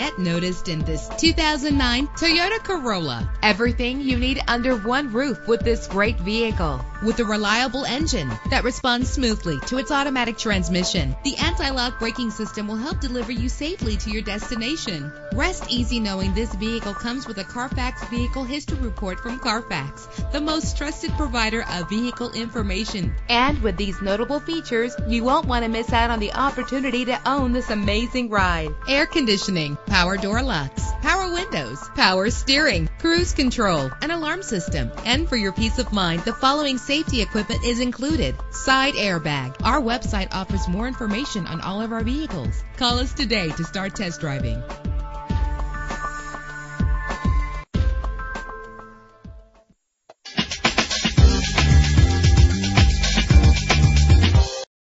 yet noticed in this 2009 Toyota Corolla. Everything you need under one roof with this great vehicle. With a reliable engine that responds smoothly to its automatic transmission, the anti-lock braking system will help deliver you safely to your destination. Rest easy knowing this vehicle comes with a Carfax Vehicle History Report from Carfax, the most trusted provider of vehicle information. And with these notable features, you won't want to miss out on the opportunity to own this amazing ride. Air conditioning, power door locks, power windows, power steering, cruise control, an alarm system. And for your peace of mind, the following safety equipment is included: side airbag. Our website offers more information on all of our vehicles. Call us today to start test driving.